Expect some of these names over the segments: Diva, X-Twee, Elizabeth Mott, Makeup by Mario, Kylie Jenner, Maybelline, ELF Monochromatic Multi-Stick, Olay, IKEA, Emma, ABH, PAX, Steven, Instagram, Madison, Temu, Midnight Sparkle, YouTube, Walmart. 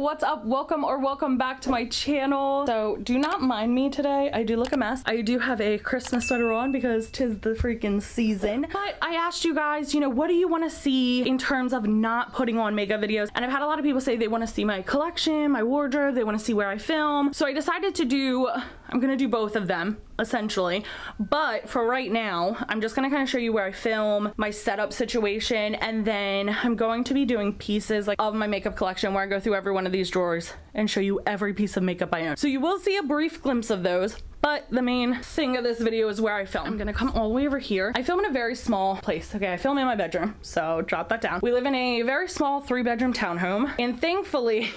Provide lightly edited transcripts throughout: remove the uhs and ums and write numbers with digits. what's up? Welcome or welcome back to my channel. So do not mind me today. I do look a mess. I do have a Christmas sweater on because 'tis the freaking season. But I asked you guys, you know, what do you want to see in terms of not putting on makeup videos? And I've had a lot of people say they want to see my collection, my wardrobe, they want to see where I film. So I decided to do, I'm gonna do both of them, essentially. But for right now, I'm just gonna kind of show you where I film, my setup situation, and then I'm going to be doing pieces like of my makeup collection where I go through every one of these drawers and show you every piece of makeup I own. So you will see a brief glimpse of those. But the main thing of this video is where I film. I'm gonna come all the way over here. I film in a very small place. Okay, I film in my bedroom, so drop that down. We live in a very small 3-bedroom townhome, and thankfully,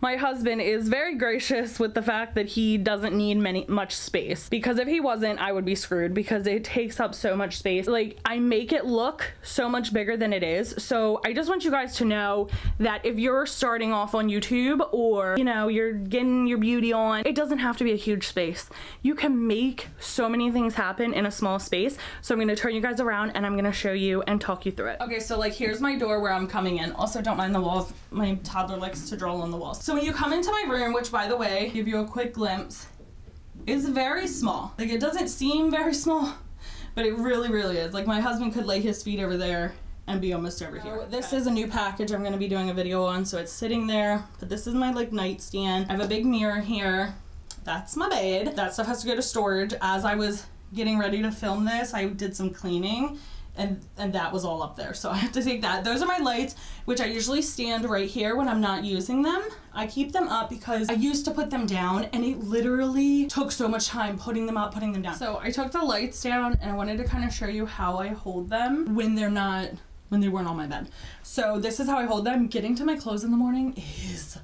my husband is very gracious with the fact that he doesn't need much space, because if he wasn't, I would be screwed because it takes up so much space. Like, I make it look so much bigger than it is. So I just want you guys to know that if you're starting off on YouTube or, you know, you're getting your beauty on, it doesn't have to be a huge space. You can make so many things happen in a small space. So I'm gonna turn you guys around and I'm gonna show you and talk you through it. Okay, so like here's my door where I'm coming in. Also don't mind the walls. My toddler likes to draw on the walls. So when you come into my room, which by the way, give you a quick glimpse, is very small. Like it doesn't seem very small, but it really, really is. Like my husband could lay his feet over there and be almost over here. This is a new package I'm gonna be doing a video on. So it's sitting there, but this is my like nightstand. I have a big mirror here. That's my bed. That stuff has to go to storage. As I was getting ready to film this, I did some cleaning and that was all up there. So I have to take that. Those are my lights, which I usually stand right here when I'm not using them. I keep them up because I used to put them down and it literally took so much time putting them up, putting them down. So I took the lights down and I wanted to kind of show you how I hold them when they're not, when they weren't on my bed. So this is how I hold them. Getting to my clothes in the morning is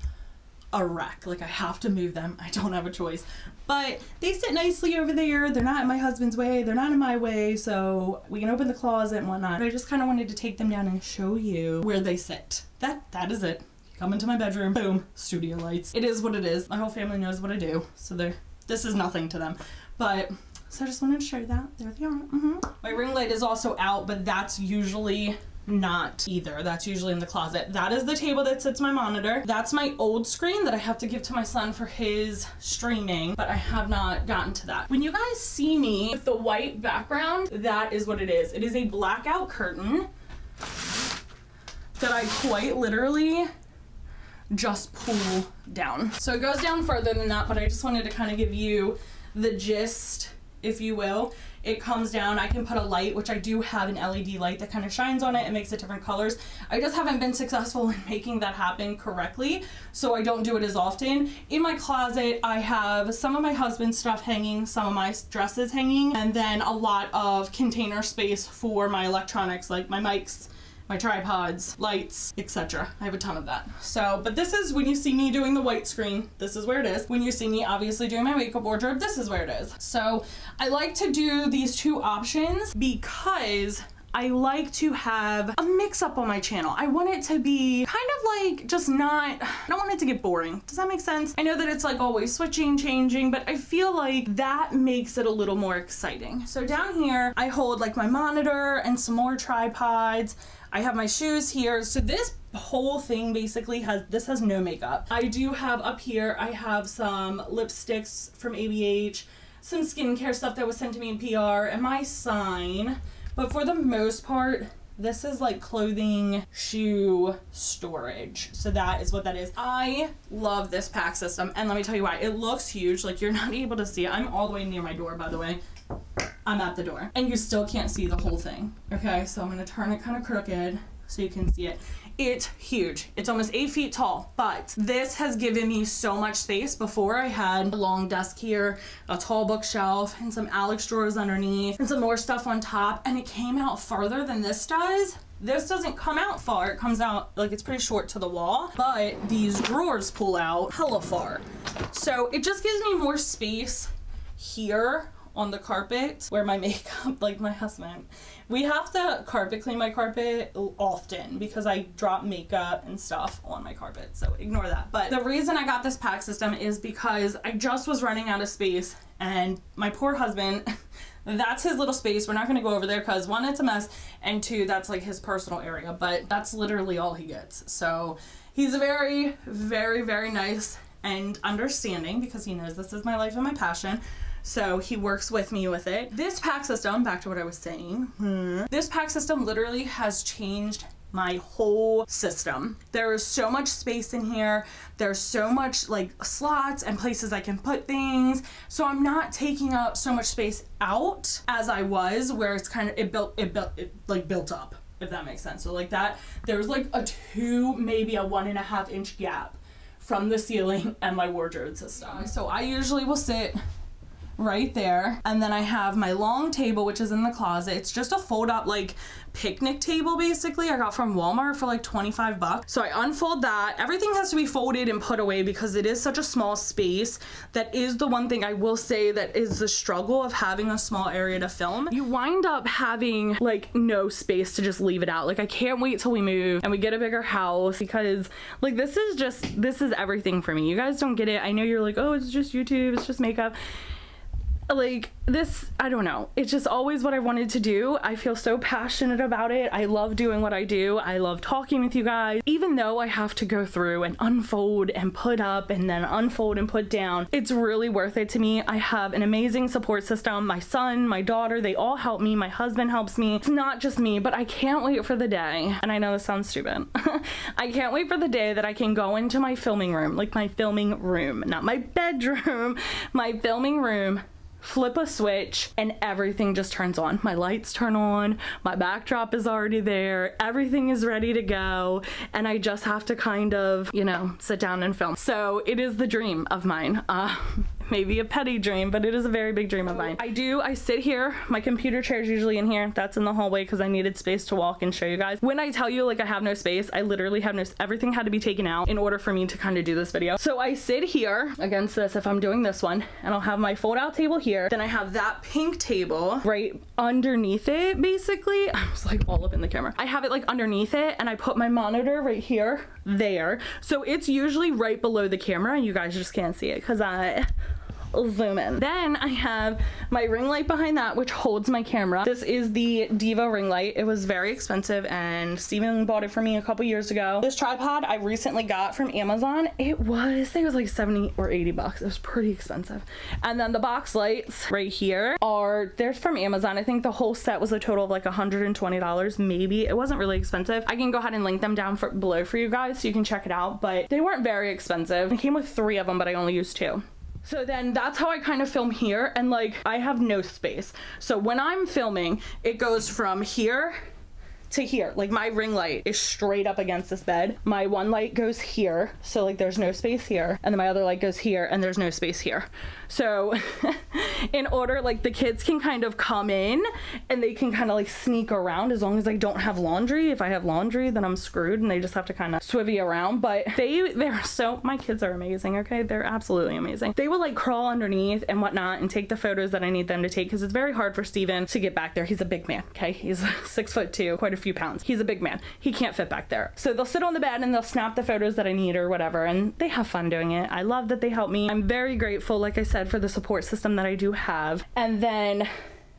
a wreck. Like I have to move them. I don't have a choice, but they sit nicely over there. They're not in my husband's way. They're not in my way. So we can open the closet and whatnot. But I just kind of wanted to take them down and show you where they sit. That is it. Come into my bedroom. Boom. Studio lights. It is what it is. My whole family knows what I do. So this is nothing to them, but so I just wanted to show you that. There they are. My ring light is also out, but that's usually not either. That's usually in the closet. That is the table that sits my monitor. That's my old screen that I have to give to my son for his streaming, but I have not gotten to that. When you guys see me with the white background, that is what it is. It is a blackout curtain that I quite literally just pull down. So it goes down further than that, but I just wanted to kind of give you the gist, if you will. It comes down. I can put a light, which I do have an LED light that kind of shines on it and makes it different colors. I just haven't been successful in making that happen correctly, so I don't do it as often. In my closet, I have some of my husband's stuff hanging, some of my dresses hanging, and then a lot of container space for my electronics, like my mics, my tripods, lights, etc. I have a ton of that. So, but this is when you see me doing the white screen, this is where it is. When you see me obviously doing my makeup wardrobe, this is where it is. So I like to do these two options because I like to have a mix up on my channel. I want it to be kind of like just not, I don't want it to get boring. Does that make sense? I know that it's like always switching, changing, but I feel like that makes it a little more exciting. So down here, I hold like my monitor and some more tripods. I have my shoes here. So this whole thing basically has no makeup. I do have up here, I have some lipsticks from ABH, some skincare stuff that was sent to me in PR, and my sign. But for the most part, this is like clothing, shoe storage. So that is what that is. I love this pack system. And let me tell you why. It looks huge. Like you're not able to see it. I'm all the way near my door, by the way. I'm at the door. And you still can't see the whole thing. Okay, so I'm gonna turn it kind of crooked so you can see it. It's huge. It's almost 8 feet tall, but this has given me so much space. Before I had a long desk here, a tall bookshelf, and some Alex drawers underneath, and some more stuff on top, and it came out farther than this does. This doesn't come out far. It comes out, like it's pretty short to the wall, but these drawers pull out hella far. So it just gives me more space here on the carpet where my makeup, like my husband, we have to carpet clean my carpet often because I drop makeup and stuff on my carpet, so ignore that. But the reason I got this pack system is because I just was running out of space and my poor husband that's his little space. We're not going to go over there because one, it's a mess, and two, that's like his personal area, but that's literally all he gets. So he's very, very, very nice and understanding because he knows this is my life and my passion. So he works with me with it. This pack system, back to what I was saying, this pack system literally has changed my whole system. There is so much space in here. There's so much like slots and places I can put things. So I'm not taking up so much space out as I was, where it's kind of, it built up, if that makes sense. So like that, there's like a 2, maybe a 1.5 inch gap from the ceiling and my wardrobe system. So I usually will sit right there, and then I have my long table, which is in the closet. It's just a fold up like picnic table, basically. I got from Walmart for like 25 bucks. So I unfold that. Everything has to be folded and put away because it is such a small space. That is the one thing I will say that is the struggle of having a small area to film. You wind up having like no space to just leave it out. Like I can't wait till we move and we get a bigger house, because like this is just, this is everything for me. You guys don't get it. I know you're like, oh, it's just YouTube, it's just makeup. Like this, I don't know. It's just always what I wanted to do. I feel so passionate about it. I love doing what I do. I love talking with you guys. Even though I have to go through and unfold and put up and then unfold and put down, it's really worth it to me. I have an amazing support system. My son, my daughter, they all help me. My husband helps me. It's not just me, but I can't wait for the day. And I know this sounds stupid. I can't wait for the day that I can go into my filming room, like my filming room, not my bedroom, my filming room, flip a switch and everything just turns on. My lights turn on, my backdrop is already there, everything is ready to go, and I just have to kind of, you know, sit down and film. So it is the dream of mine. Maybe a petty dream, but it is a very big dream of mine. I sit here, my computer chair is usually in here. That's in the hallway because I needed space to walk and show you guys. When I tell you like I have no space, I literally have no, everything had to be taken out in order for me to kind of do this video. So I sit here against this if I'm doing this one, and I'll have my fold out table here. Then I have that pink table right underneath it, basically. I'm just like all up in the camera. I have it like underneath it, and I put my monitor right here, there. So it's usually right below the camera, and you guys just can't see it because I'll zoom in. Then I have my ring light behind that, which holds my camera. This is the Diva ring light. It was very expensive and Steven bought it for me a couple years ago. This tripod I recently got from Amazon. I think it was like 70 or 80 bucks. It was pretty expensive. And then the box lights right here are, they're from Amazon. I think the whole set was a total of like $120 maybe. It wasn't really expensive. I can go ahead and link them down below for you guys so you can check it out, but they weren't very expensive. It came with 3 of them, but I only used 2. So then that's how I kind of film here, and like I have no space. So when I'm filming, it goes from here to here. Like my ring light is straight up against this bed. My one light goes here, so like there's no space here. And then my other light goes here, and there's no space here. So in order, like the kids can kind of come in and they can kind of like sneak around as long as I don't have laundry. If I have laundry, then I'm screwed and they just have to kind of swivvy around. But they're so, my kids are amazing, okay? They're absolutely amazing. They will like crawl underneath and whatnot and take the photos that I need them to take, because it's very hard for Steven to get back there. He's a big man, okay? He's 6'2", quite a few pounds. He's a big man. He can't fit back there. So they'll sit on the bed and they'll snap the photos that I need or whatever, and they have fun doing it. I love that they help me. I'm very grateful, like I said, for the support system that I do have. And then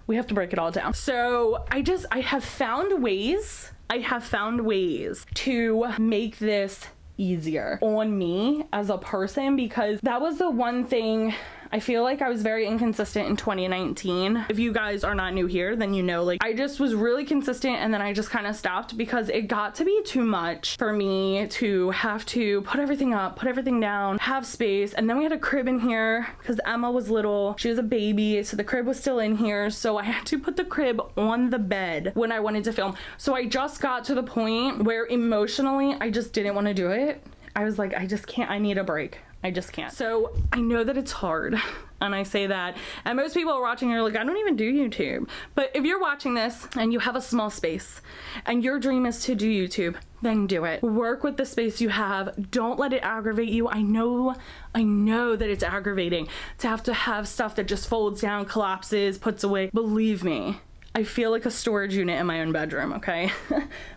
we have to break it all down. So I have found ways. I have found ways to make this easier on me as a person, because that was the one thing I feel like I was very inconsistent in 2019. If you guys are not new here, then you know, like I just was really consistent, and then I just kind of stopped because it got to be too much for me to have to put everything up, put everything down, have space. And then we had a crib in here because Emma was little. She was a baby, so the crib was still in here. So I had to put the crib on the bed when I wanted to film. So I just got to the point where emotionally, I just didn't want to do it. I was like, I just can't, I need a break. I just can't. So I know that it's hard, and I say that, and most people are watching, you're like, I don't even do YouTube. But if you're watching this and you have a small space and your dream is to do YouTube, then do it. Work with the space you have. Don't let it aggravate you. I know that it's aggravating to have stuff that just folds down, collapses, puts away. Believe me, I feel like a storage unit in my own bedroom, okay?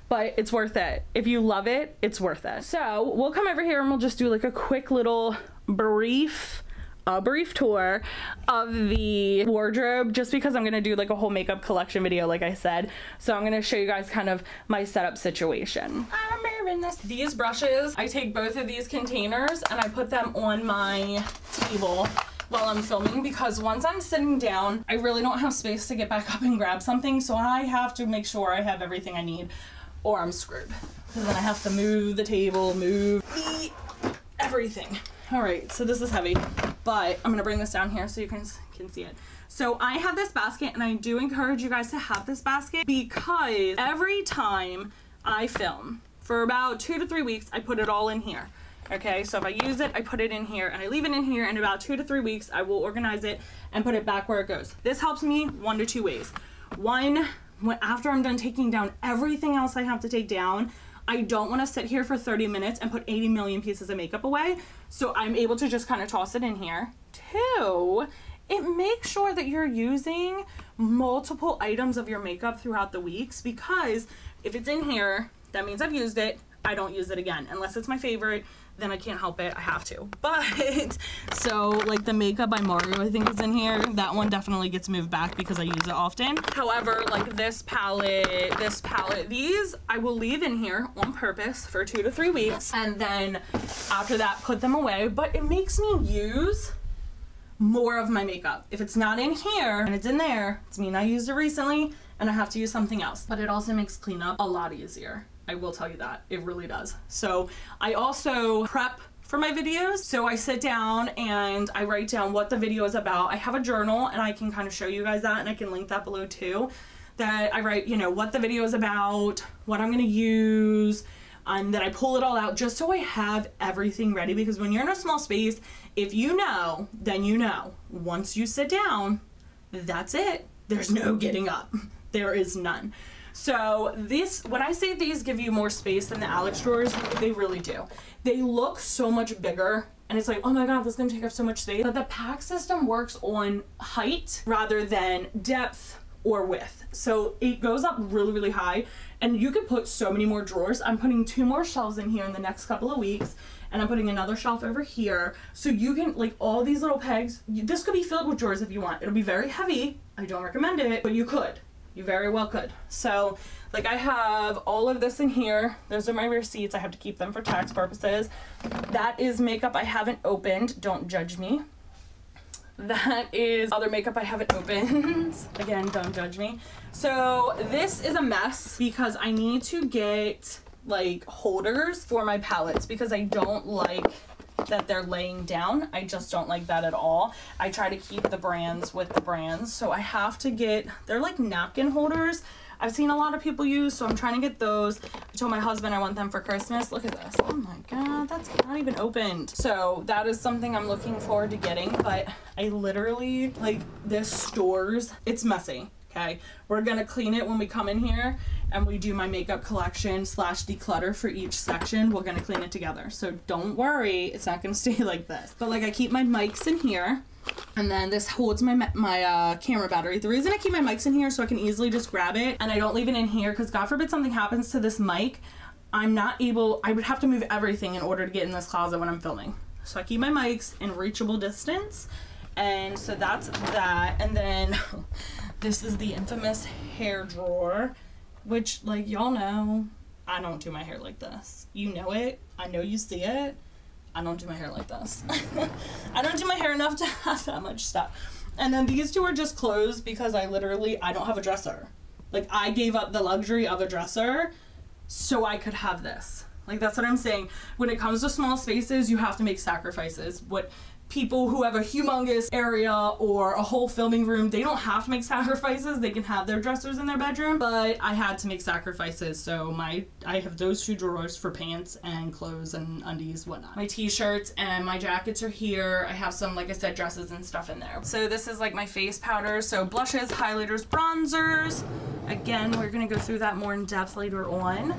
But it's worth it. If you love it, it's worth it. So we'll come over here and we'll just do like a quick little brief a brief tour of the wardrobe just because I'm gonna do like a whole makeup collection video like I said. So I'm gonna show you guys kind of my setup situation. These brushes, I take both of these containers and I put them on my table while I'm filming because once I'm sitting down, I really don't have space to get back up and grab something. So I have to make sure I have everything I need or I'm screwed. Because then I have to move the table, move everything. All right, so this is heavy, but I'm gonna bring this down here so you can see it. So I have this basket and I do encourage you guys to have this basket because every time I film for about 2 to 3 weeks, I put it all in here. Okay, so if I use it, I put it in here and I leave it in here. In about 2 to 3 weeks, I will organize it and put it back where it goes. This helps me 1 to 2 ways. One, after I'm done taking down everything else I have to take down, I don't want to sit here for 30 minutes and put 80 million pieces of makeup away. So I'm able to just kind of toss it in here. Two, it makes sure that you're using multiple items of your makeup throughout the weeks because if it's in here, that means I've used it. I don't use it again unless it's my favorite. Then I can't help it, I have to. But so like the Makeup by Mario I think is in here. That one definitely gets moved back because I use it often. However, like this palette, these I will leave in here on purpose for 2 to 3 weeks and then after that put them away. But it makes me use more of my makeup. If it's not in here and it's in there, it's mean I used it recently and I have to use something else. But it also makes cleanup a lot easier. I will tell you that, it really does. So I also prep for my videos. So I sit down and I write down what the video is about. I have a journal and I can kind of show you guys that and I can link that below too. That I write, you know, what the video is about, what I'm gonna use, and that I pull it all out just so I have everything ready because when you're in a small space, if you know, then you know. Once you sit down, that's it. There's no getting up. There is none. So this, when I say these give you more space than the Alex drawers, they really do. They look so much bigger and it's like, oh my God, this is gonna take up so much space. But the PAX system works on height rather than depth or width. So it goes up really, really high and you can put so many more drawers. I'm putting 2 more shelves in here in the next couple of weeks and I'm putting another shelf over here. So you can, like all these little pegs, this could be filled with drawers if you want. It'll be very heavy. I don't recommend it, but you could. You very well could. So like I have all of this in here. Those are my receipts. I have to keep them for tax purposes. That is makeup I haven't opened. Don't judge me. That is other makeup I haven't opened. Again, don't judge me. So this is a mess because I need to get like holders for my palettes because I don't like that they're laying down. I just don't like that at all. I try to keep the brands with the brands. So I have to get, they're like napkin holders. I've seen a lot of people use, so I'm trying to get those. I told my husband I want them for Christmas. Look at this. Oh my God, that's not even opened. So that is something I'm looking forward to getting, but I literally, like this stores, it's messy. Okay, we're gonna clean it when we come in here and we do my makeup collection slash declutter for each section. We're gonna clean it together. So don't worry, it's not gonna stay like this. But like I keep my mics in here and then this holds my camera battery. The reason I keep my mics in here so I can easily just grab it and I don't leave it in here because God forbid something happens to this mic, I'm not able, I would have to move everything in order to get in this closet when I'm filming. So I keep my mics in reachable distance. And so that's that. And then this is the infamous hair drawer, which like y'all know, I don't do my hair like this. You know it, I know you see it. I don't do my hair like this. I don't do my hair enough to have that much stuff. And then these two are just closed because I don't have a dresser. Like I gave up the luxury of a dresser so I could have this. Like that's what I'm saying. When it comes to small spaces, you have to make sacrifices. What people who have a humongous area or a whole filming room, they don't have to make sacrifices. They can have their dressers in their bedroom, but I had to make sacrifices. So I have those 2 drawers for pants and clothes and undies, whatnot. My t-shirts and my jackets are here. I have some, like I said, dresses and stuff in there. So this is like my face powder. So blushes, highlighters, bronzers. Again, we're gonna go through that more in depth later on.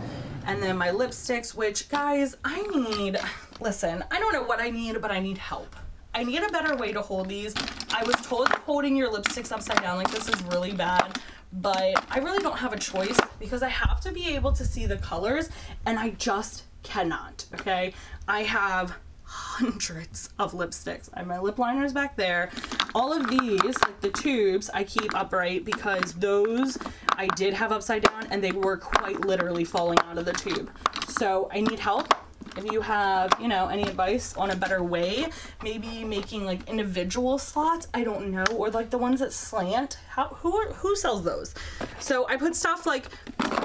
And then my lipsticks, which guys, I need, listen, I don't know what I need, but I need help. I need a better way to hold these. I was told holding your lipsticks upside down like this is really bad, but I really don't have a choice because I have to be able to see the colors and I just cannot, okay? I have hundreds of lipsticks. I have my lip liners back there. All of these, like the tubes, I keep upright because those I did have upside down and they were quite literally falling out of the tube. So I need help. If you have, you know, any advice on a better way, maybe making like individual slots, I don't know, or like the ones that slant. Who sells those? So I put stuff like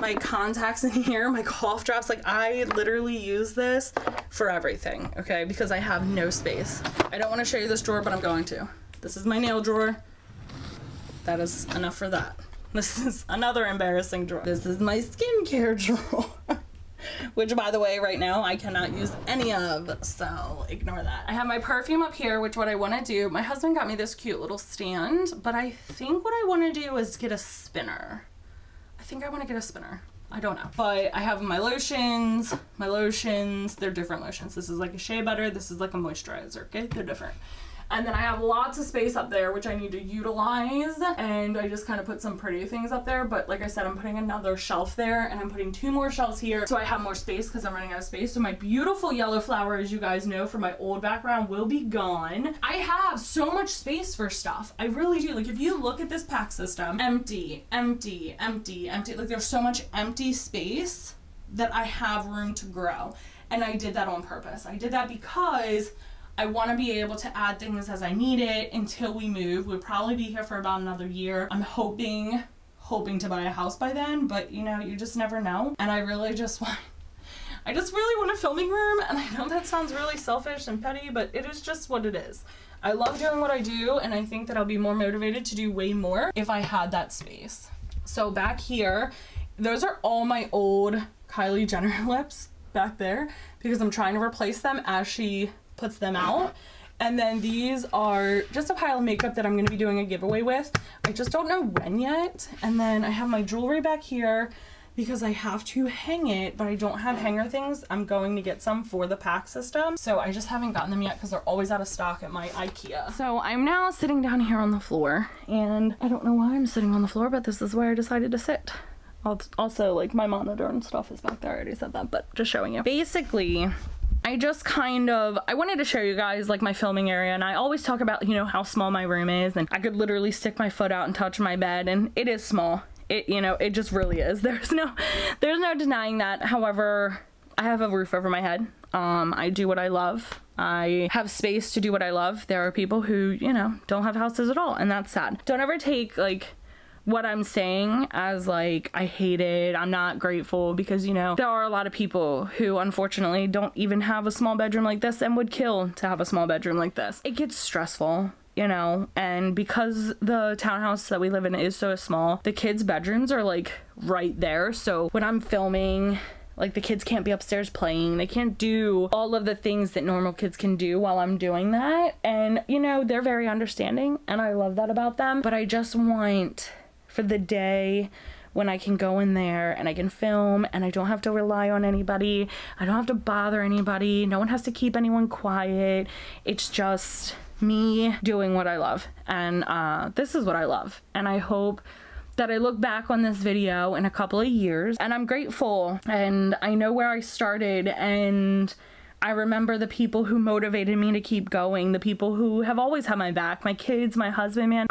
my contacts in here, my cough drops. Like I literally use this for everything, okay? Because I have no space. I don't want to show you this drawer, but I'm going to. This is my nail drawer. That is enough for that. This is another embarrassing drawer. This is my skincare drawer. Which, by the way, right now I cannot use any of, so ignore that. I have my perfume up here, which what I want to do, my husband got me this cute little stand, but I think what I want to do is get a spinner. I think I want to get a spinner. I don't know. But I have my lotions, they're different lotions. This is like a shea butter, this is like a moisturizer, okay? They're different. And then I have lots of space up there, which I need to utilize. And I just kind of put some pretty things up there. But like I said, I'm putting another shelf there and I'm putting two more shelves here. So I have more space because I'm running out of space. So my beautiful yellow flower, as you guys know, from my old background will be gone. I have so much space for stuff. I really do. Like if you look at this pack system, empty, empty, empty, empty. Like there's so much empty space that I have room to grow. And I did that on purpose. I did that because I want to be able to add things as I need it until we move. We'll probably be here for about another year. I'm hoping to buy a house by then, but you know, you just never know. And I just really want a filming room. And I know that sounds really selfish and petty, but it is just what it is. I love doing what I do. And I think that I'll be more motivated to do way more if I had that space. So back here, those are all my old Kylie Jenner lips back there because I'm trying to replace them as she puts them out. And then these are just a pile of makeup that I'm going to be doing a giveaway with. I just don't know when yet. And then I have my jewelry back here because I have to hang it, but I don't have hanger things. I'm going to get some for the PAX system. So I just haven't gotten them yet because they're always out of stock at my IKEA. So I'm now sitting down here on the floor and I don't know why I'm sitting on the floor, but this is where I decided to sit. Also, like my monitor and stuff is back there. I already said that, but just showing you. Basically, I wanted to show you guys like my filming area, and I always talk about, you know, how small my room is, and I could literally stick my foot out and touch my bed, and it is small. It, you know, it just really is. There's no denying that. However, I have a roof over my head. I do what I love. I have space to do what I love. There are people who, you know, don't have houses at all, and that's sad. Don't ever take like what I'm saying as like, I hate it, I'm not grateful, because you know, there are a lot of people who unfortunately don't even have a small bedroom like this and would kill to have a small bedroom like this. It gets stressful, you know, and because the townhouse that we live in is so small, the kids' bedrooms are like right there. So when I'm filming, like the kids can't be upstairs playing. They can't do all of the things that normal kids can do while I'm doing that. And you know, they're very understanding and I love that about them, but I just want for the day when I can go in there and I can film and I don't have to rely on anybody. I don't have to bother anybody. No one has to keep anyone quiet. It's just me doing what I love. And this is what I love. And I hope that I look back on this video in a couple of years and I'm grateful and I know where I started and I remember the people who motivated me to keep going, the people who have always had my back, my kids, my husband, man.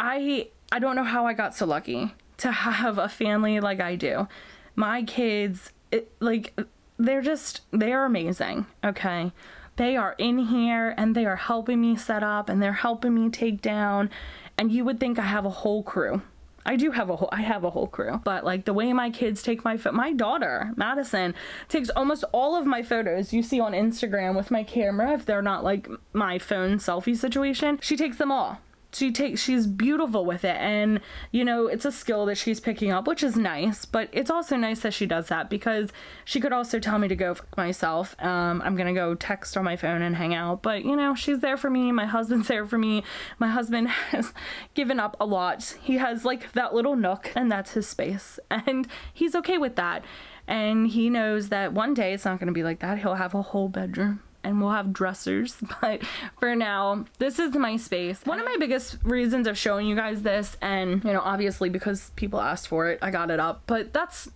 I don't know how I got so lucky to have a family like I do. My kids, they're amazing, okay? They are in here and they are helping me set up and they're helping me take down. And you would think I have a whole crew. I have a whole crew, but like the way my kids take my daughter, Madison, takes almost all of my photos you see on Instagram with my camera. If they're not like my phone selfie situation, she takes them all. She's beautiful with it, and you know, it's a skill that she's picking up, which is nice, but it's also nice that she does that because she could also tell me to go fuck myself. I'm gonna go text on my phone and hang out, but you know, she's there for me. My husband's there for me. My husband has given up a lot. He has like that little nook and that's his space and he's okay with that, and he knows that one day it's not gonna be like that. He'll have a whole bedroom and we'll have dressers, but for now, this is my space. One of my biggest reasons of showing you guys this, and you know, obviously because people asked for it, I got it up, but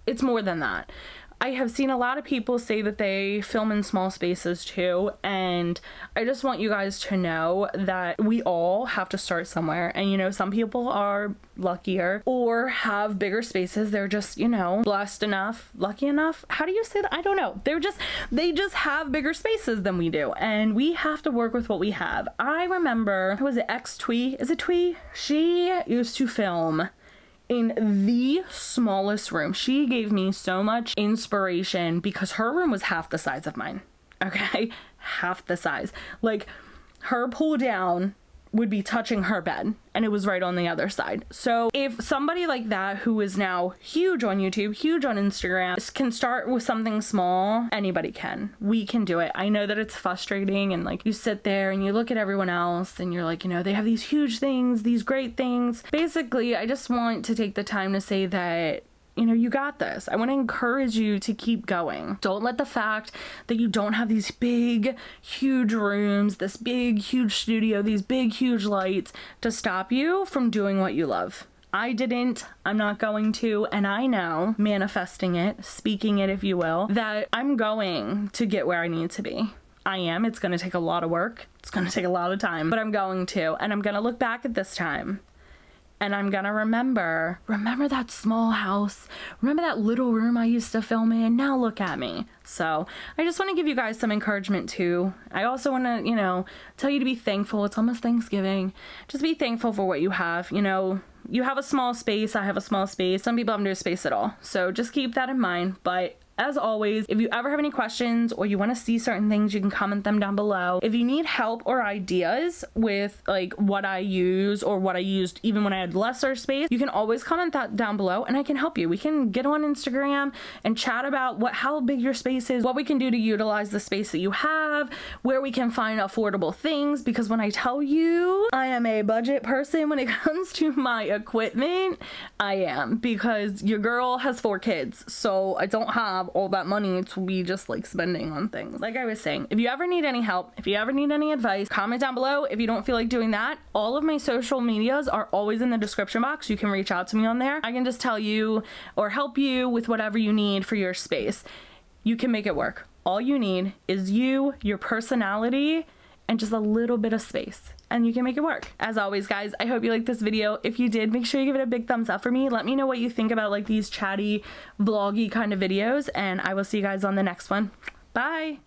it's more than that. I have seen a lot of people say that they film in small spaces too, and I just want you guys to know that we all have to start somewhere. And you know, some people are luckier or have bigger spaces. They're just, you know, blessed enough, lucky enough. How do you say that? I don't know. They're just, they just have bigger spaces than we do, and we have to work with what we have. I remember, who was it, X-Twee? Is it Twee? She used to film in the smallest room. She gave me so much inspiration because her room was half the size of mine, okay? Half the size. Like, her pull down would be touching her bed, and it was right on the other side. So if somebody like that, who is now huge on YouTube, huge on Instagram, can start with something small, anybody can. We can do it. I know that it's frustrating, and like, you sit there and you look at everyone else and you're like, you know, they have these huge things, these great things. Basically, I just want to take the time to say that, you know, you got this. I want to encourage you to keep going. Don't let the fact that you don't have these big, huge rooms, this big, huge studio, these big, huge lights to stop you from doing what you love. I didn't, I'm not going to, and I know, manifesting it, speaking it if you will, that I'm going to get where I need to be. I am. It's going to take a lot of work. It's going to take a lot of time, but I'm going to, and I'm going to look back at this time. And I'm gonna remember that small house, remember that little room I used to film in, now look at me. So I just wanna give you guys some encouragement too. I also wanna, you know, tell you to be thankful. It's almost Thanksgiving. Just be thankful for what you have. You know, you have a small space, I have a small space. Some people have no space at all. So just keep that in mind. But as always, if you ever have any questions or you want to see certain things, you can comment them down below. If you need help or ideas with like what I use or what I used even when I had lesser space, you can always comment that down below and I can help you. We can get on Instagram and chat about how big your space is, what we can do to utilize the space that you have, where we can find affordable things, because when I tell you I am a budget person when it comes to my equipment, I am, because your girl has 4 kids, so I don't have all that money to be just like spending on things. Like I was saying, if you ever need any help, if you ever need any advice, comment down below. If you don't feel like doing that, all of my social medias are always in the description box. You can reach out to me on there. I can just tell you or help you with whatever you need for your space. You can make it work. All you need is you, your personality, and just a little bit of space, and you can make it work. As always, guys, I hope you liked this video. If you did, make sure you give it a big thumbs up for me. Let me know what you think about like these chatty, vloggy kind of videos, and I will see you guys on the next one. Bye!